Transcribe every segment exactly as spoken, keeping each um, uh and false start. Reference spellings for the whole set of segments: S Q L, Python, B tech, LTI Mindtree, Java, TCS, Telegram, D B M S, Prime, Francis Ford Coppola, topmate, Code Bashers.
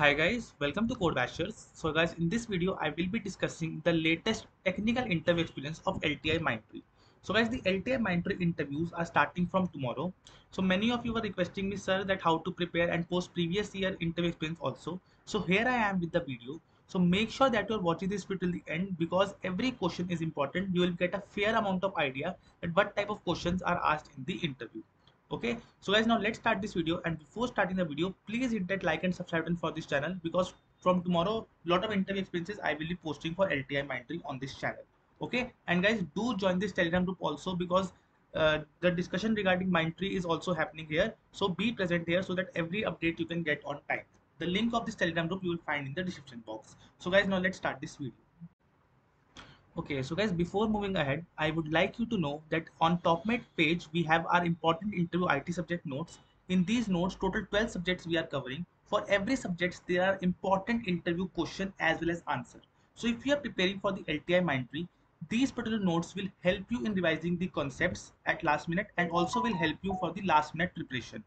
Hi guys, welcome to Code Bashers. So guys, in this video I will be discussing the latest technical interview experience of L T I Mindtree. So guys, the L T I Mindtree interviews are starting from tomorrow. So many of you were requesting me, sir, that how to prepare and post previous year interview experience also. So here I am with the video. So make sure that you are watching this video till the end, because every question is important. You will get a fair amount of idea at what type of questions are asked in the interview. Okay, so guys, now let's start this video. And before starting the video, please hit that like and subscribe button for this channel, because from tomorrow lot of interview experiences I will be posting for L T I Mindtree on this channel. Okay, and guys, do join this Telegram group also, because uh, the discussion regarding Mindtree is also happening here. So be present here so that every update you can get on time. The link of this Telegram group you will find in the description box. So guys, now let's start this video. Okay, so guys, before moving ahead, I would like you to know that on topmate page we have our important interview I T subject notes. In these notes, total twelve subjects we are covering. For every subject there are important interview question as well as answer. So if you are preparing for the L T I Mindtree, these particular notes will help you in revising the concepts at last minute and also will help you for the last minute preparation.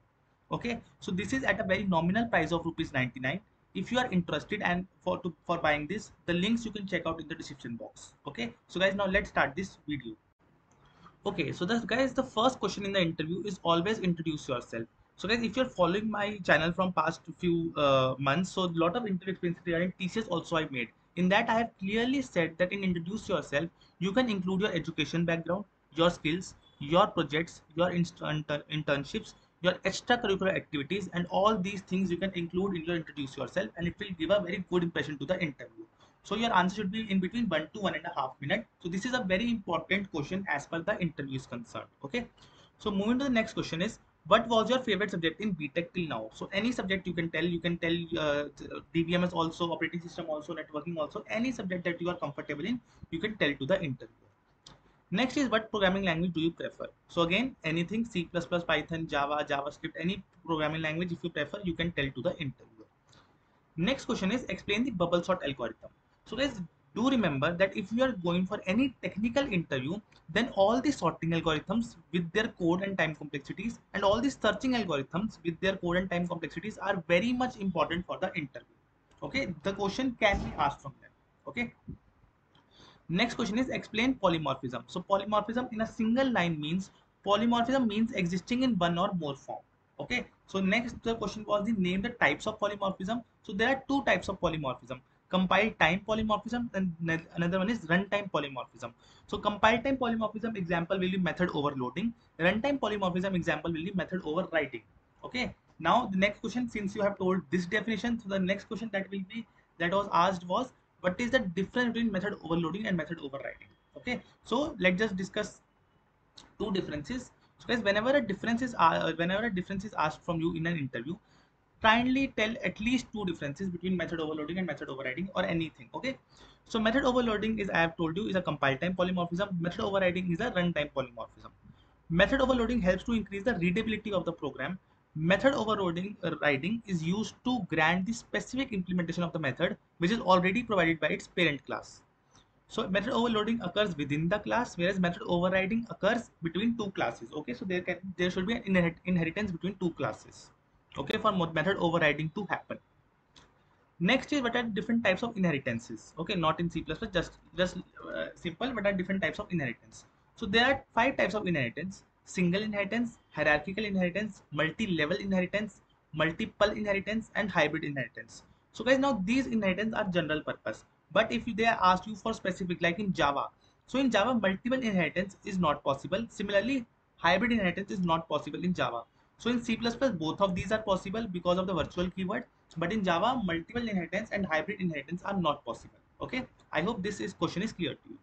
Okay, so this is at a very nominal price of rupees ninety-nine. If you are interested and for to, for buying this, the links you can check out in the description box. Okay, so guys, now let's start this video. Okay, so this guys, the first question in the interview is always introduce yourself. So guys, if you're following my channel from past few uh, months, so a lot of interview experience regarding T C S also I made. In that I have clearly said that in introduce yourself, you can include your education background, your skills, your projects, your internships, your extracurricular activities, and all these things you can include in your introduce yourself, and it will give a very good impression to the interview. So your answer should be in between one to one and a half minute. So this is a very important question as per the interview is concerned. Okay, so moving to the next question is, what was your favorite subject in B tech till now? So any subject you can tell, you can tell uh, D B M S also, operating system also, networking also, any subject that you are comfortable in, you can tell to the interview. Next is, what programming language do you prefer? So again, anything C plus plus, Python, Java, JavaScript, any programming language if you prefer, you can tell to the interviewer. Next question is, explain the bubble sort algorithm. So guys, do remember that if you are going for any technical interview, then all the sorting algorithms with their code and time complexities and all the searching algorithms with their code and time complexities are very much important for the interview. Okay, the question can be asked from them. Okay. Next question is, explain polymorphism. So polymorphism in a single line means, polymorphism means existing in one or more form. Okay, so next the question was the name the types of polymorphism. So there are two types of polymorphism: compile time polymorphism and another one is runtime polymorphism. So compile time polymorphism example will be method overloading, runtime polymorphism example will be method overriding. Okay, now the next question, since you have told this definition, so the next question that will be that was asked was, what is the difference between method overloading and method overriding? Okay, so let's just discuss two differences. So guys, whenever a difference is uh, whenever a difference is asked from you in an interview, kindly tell at least two differences between method overloading and method overriding or anything. Okay, so method overloading is, I have told you, is a compile time polymorphism. Method overriding is a runtime polymorphism. Method overloading helps to increase the readability of the program. Method overriding uh, riding is used to grant the specific implementation of the method which is already provided by its parent class. So method overloading occurs within the class, whereas method overriding occurs between two classes. Okay, so there can there should be an inherit, inheritance between two classes. Okay, for method overriding to happen. Next is, what are different types of inheritances? Okay, not in C plus plus, just just uh, simple. What are different types of inheritance? So there are five types of inheritance: single inheritance, hierarchical inheritance, multi-level inheritance, multiple inheritance, and hybrid inheritance. So guys, now these inheritance are general purpose, but if they are asked you for specific, like in Java, so in Java multiple inheritance is not possible. Similarly, hybrid inheritance is not possible in Java. So in C plus plus, both of these are possible because of the virtual keyword, but in Java multiple inheritance and hybrid inheritance are not possible. Okay, I hope this is question is clear to you.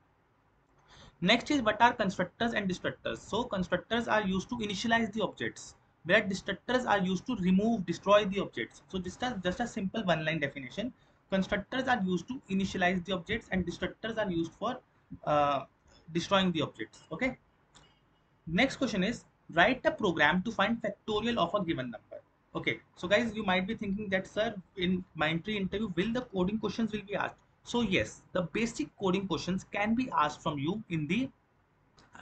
Next is, what are constructors and destructors? So constructors are used to initialize the objects, whereas destructors are used to remove, destroy the objects. So just a, just a simple one line definition: constructors are used to initialize the objects and destructors are used for uh, destroying the objects. Okay, next question is, write a program to find factorial of a given number. Okay, so guys, you might be thinking that, sir, in Mindtree interview will the coding questions will be asked? So yes, the basic coding questions can be asked from you in the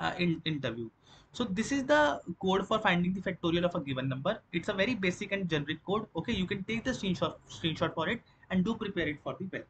uh, in interview. So this is the code for finding the factorial of a given number. It's a very basic and generic code. Okay, you can take the screenshot screenshot for it and do prepare it for the bell.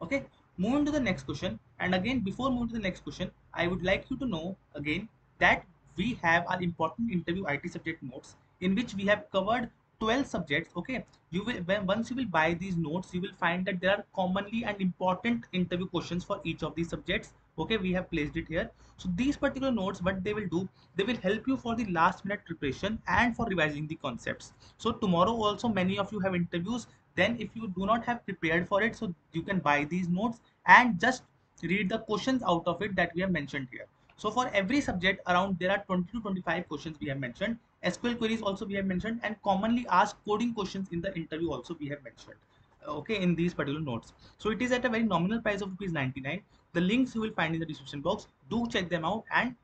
Okay, moving to the next question. And again, before moving to the next question, I would like you to know again that we have our important interview I T subject notes, in which we have covered twelve subjects. Okay, you will when once you will buy these notes, you will find that there are commonly and important interview questions for each of these subjects. Okay, we have placed it here. So these particular notes, what they will do, they will help you for the last minute preparation and for revising the concepts. So tomorrow also many of you have interviews. Then if you do not have prepared for it, so you can buy these notes and just read the questions out of it that we have mentioned here. So for every subject, around there are twenty to twenty-five questions we have mentioned. S Q L queries also we have mentioned, and commonly asked coding questions in the interview also we have mentioned. Okay, in these particular notes. So it is at a very nominal price of rupees ninety-nine. The links you will find in the description box. Do check them out and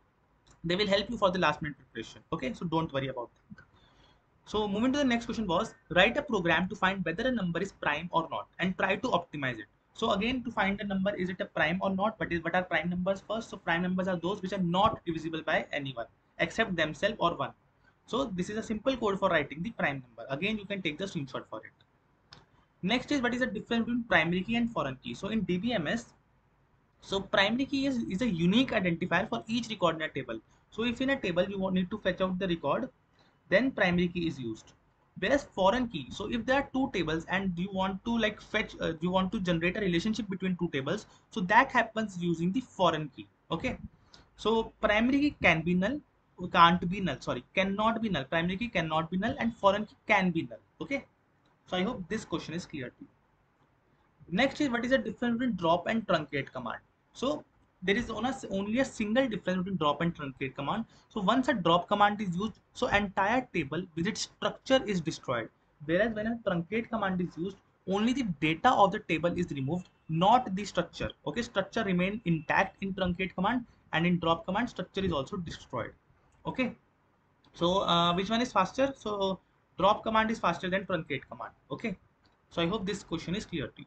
they will help you for the last minute preparation. Okay, so don't worry about that. So moving to the next question was, write a program to find whether a number is prime or not and try to optimize it. So again, to find a number, is it a prime or not? But what are prime numbers first? So prime numbers are those which are not divisible by anyone except themselves or one. So this is a simple code for writing the prime number. Again, you can take the screenshot for it. Next is, what is the difference between primary key and foreign key? So in D B M S, so primary key is, is a unique identifier for each record in a table. So if in a table you need to fetch out the record, then primary key is used. Whereas foreign key, so if there are two tables and you want to like fetch, uh, you want to generate a relationship between two tables, so that happens using the foreign key. Okay, so primary key can be null, can't be null, sorry, cannot be null. Primary key cannot be null and foreign key can be null. Okay. So I hope this question is clear to you. Next is, what is the difference between drop and truncate command? So there is only a single difference between drop and truncate command. So once a drop command is used, so entire table with its structure is destroyed. Whereas when a truncate command is used, only the data of the table is removed, not the structure. Okay, structure remains intact in truncate command, and in drop command, structure is also destroyed. Okay, so uh, which one is faster? So drop command is faster than truncate command. Okay, so I hope this question is clear to you.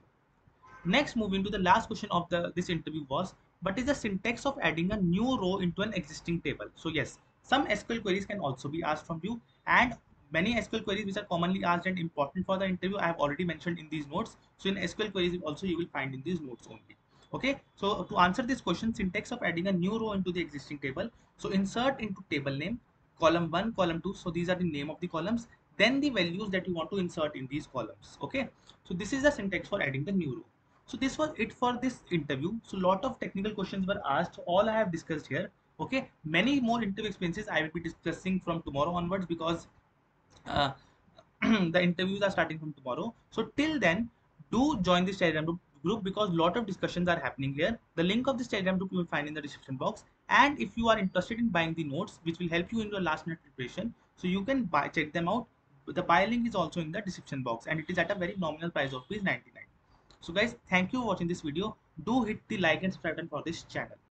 Next, moving to the last question of the this interview was, what is the syntax of adding a new row into an existing table? So yes, some S Q L queries can also be asked from you, and many S Q L queries which are commonly asked and important for the interview, I have already mentioned in these notes. So in S Q L queries also you will find in these notes only. Okay, so to answer this question, syntax of adding a new row into the existing table. So insert into table name, column one, column two. So these are the name of the columns. Then the values that you want to insert in these columns. Okay, so this is the syntax for adding the new row. So this was it for this interview. So lot of technical questions were asked. All I have discussed here. Okay, many more interview experiences I will be discussing from tomorrow onwards, because uh, the interviews are starting from tomorrow. So till then, do join this Telegram group, because lot of discussions are happening here. The link of this Telegram group you will find in the description box. And if you are interested in buying the notes, which will help you in your last minute preparation, so you can buy, check them out. The buy link is also in the description box, and it is at a very nominal price of rupees ninety-nine. So guys, thank you for watching this video. Do hit the like and subscribe button for this channel.